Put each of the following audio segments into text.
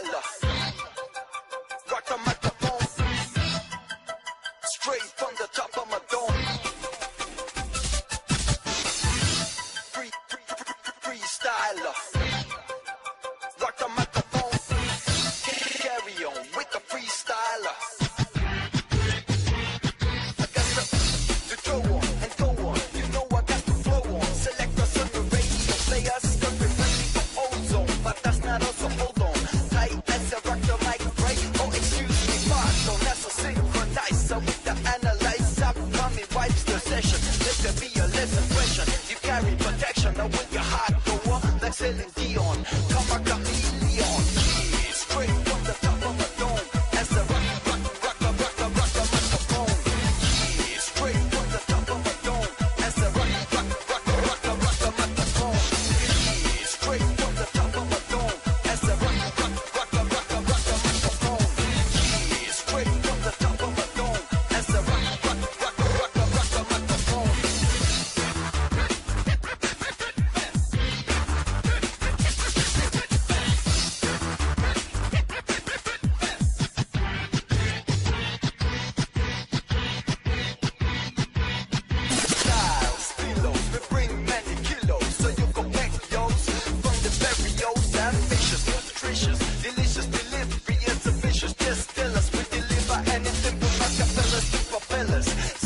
Ella. Rock the microphone. Straight from the top of my dome. Freestyler. Rock the microphone. Carry on with the freestyler. I got the throw on and go on. You know I got the flow on. Select us on the radio. Play us the ready for ozone. But that's not us, so hold on. Tight as I rock the mic right. Oh, excuse me, pardon. That's a synchronizer with the analyzer. Stop coming, wipes the session. Let there be a lesson question. You carry protection. Now when your heart go up, like Celine Dion. Come on, chameleon. Yeah, straight from the top of the dome. As the rock the microphone. Yeah, straight from the top of the dome. As the rock the microphone. Yeah, straight from the top of the dome. As the rock the microphone. Yeah, straight from the top of the dome. As the rock the microphone.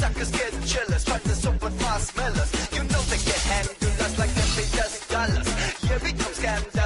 Suckers get jealous, fight us up with my smellers. You know they get handled us like they paid us dollars. Here it comes, scandal.